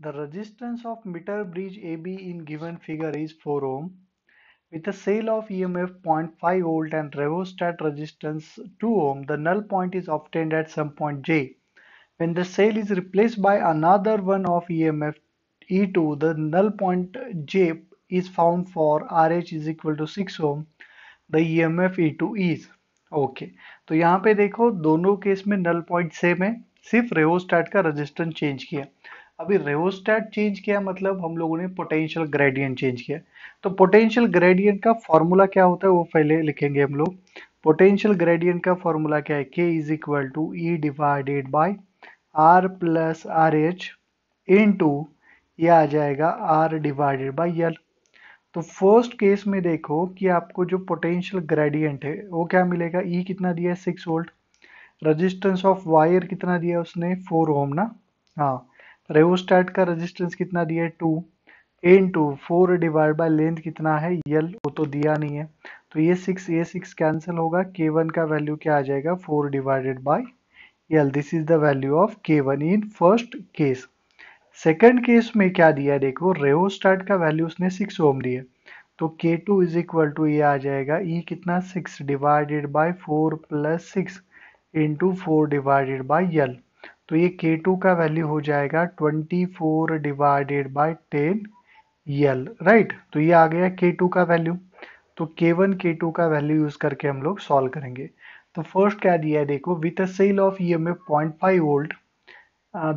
The resistance of meter bridge AB in given figure is 4 ohm with a sale of EMF 0.5 volt and rheostat resistance 2 ohm. The null point is obtained at some point J. When the sale is replaced by another one of EMF E2, the null point J is found for RH is equal to 6 ohm. The EMF E2 is okay. तो यहाँ पे देखो दोनों case में null point same है, सिर्फ rheostat का resistance change किया. अभी rheostat change किया मतलब हम लोगों ने potential gradient change किया. तो potential gradient का फॉर्मूला क्या होता है वो पहले लिखेंगे हम लोग. Potential gradient का फॉर्मूला क्या है? K is equal to E divided by R plus RH into ये आ जाएगा R divided by L. तो फर्स्ट केस में देखो कि आपको जो पोटेंशियल ग्रेडियंट है वो क्या मिलेगा. E कितना दिया है 6 वोल्ट. रेजिस्टेंस ऑफ वायर कितना दिया है उसने 4 ओम ना. हाँ, रेओस्टैट का रेजिस्टेंस कितना दिया है 2 into 4 डिवाइड बाय लेंथ कितना है L, वो तो दिया नहीं है. तो ये 6 कैंसिल होगा. K1 का वैल्यू क्या आ जाएगा 4 divided by L. This is the value of K1 in first case. Second case में क्या दिया है देखो, रेओस्टैट का वैल्यू उसने 6 ओम दिया. तो K2 इज इक्वल टू ये आ जाएगा E कितना 6 divided by 4 plus 6 into 4 divided by L. तो ये K2 का वैल्यू हो जाएगा 24 डिवाइडेड बाय 10 L, राइट. तो ये आ गया K2 का वैल्यू. तो K1 K2 का वैल्यू यूज करके हम लोग सॉल्व करेंगे. तो फर्स्ट क्या दिया है देखो, with a cell of EMF 0.5 volt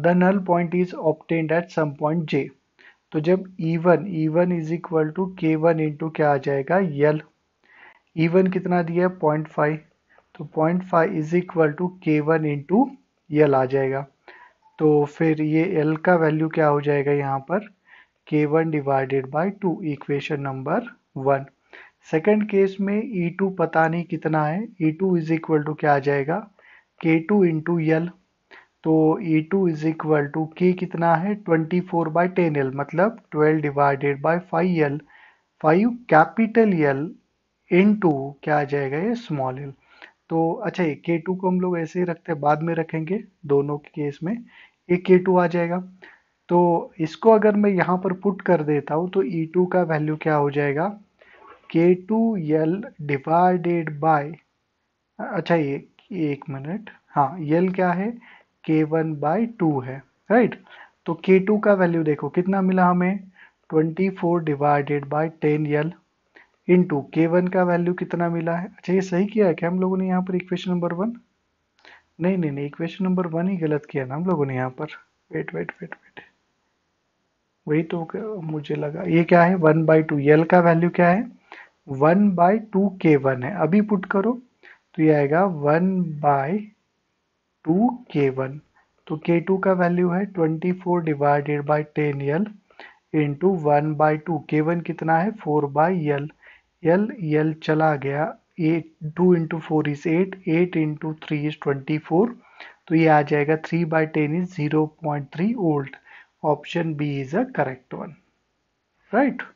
the null point is obtained at some point J. तो जब E1 is equal to K1 into क्या आ जाएगा L. E1 कितना दिया है 0.5. तो 0.5 is equal to K1 into L आ जाएगा. तो फिर ये L का वैल्यू क्या हो जाएगा यहाँ पर K1 divided by 2, equation number 1. Second case में E2 पता नहीं कितना है. E2 is equal to क्या आ जाएगा K2 into L. तो E2 is equal to K कितना है 24 बाई 10L मतलब 12 divided by 5L, 5 capital L into क्या आ जाएगा ये स्मॉल L. तो अच्छा ये K2 को हम लोग ऐसे ही रखते हैं, बाद में रखेंगे दोनों के केस में. ये K2 आ जाएगा. तो इसको अगर मैं यहाँ पर पुट कर देता हूँ तो E2 का वैल्यू क्या हो जाएगा K2L डिवाइडेड बाय, अच्छा ये एक मिनट, हाँ L क्या है K1 बाई 2 है, राइट. तो K2 का वैल्यू देखो कितना मिला हमें 24 divided by 10L into K1 का वैल्यू कितना मिला है. अच्छा ये सही किया है क्या हम लोगों ने यहाँ पर इक्वेशन नंबर 1? नहीं, इक्वेशन नंबर 1 ही गलत किया ना हम लोगों ने यहाँ पर. वेट, वही तो मुझे लगा. ये क्या है 1 बाई 2. L का वैल्यू क्या है 1 बाई 2 K1 है. अभी पुट करो तो ये आएगा 1 बाई 2 K1. तो K2 का वैल्यू है 24 divided by 10L into 1 by 2. K1 कितना है 4 बाई L. L चला गया. 2 इंटू 4 इज 8, 8 इंटू 3 इज 24. तो ये आ जाएगा 3 by 10 is 0.3 volt. Option B is a correct one, right.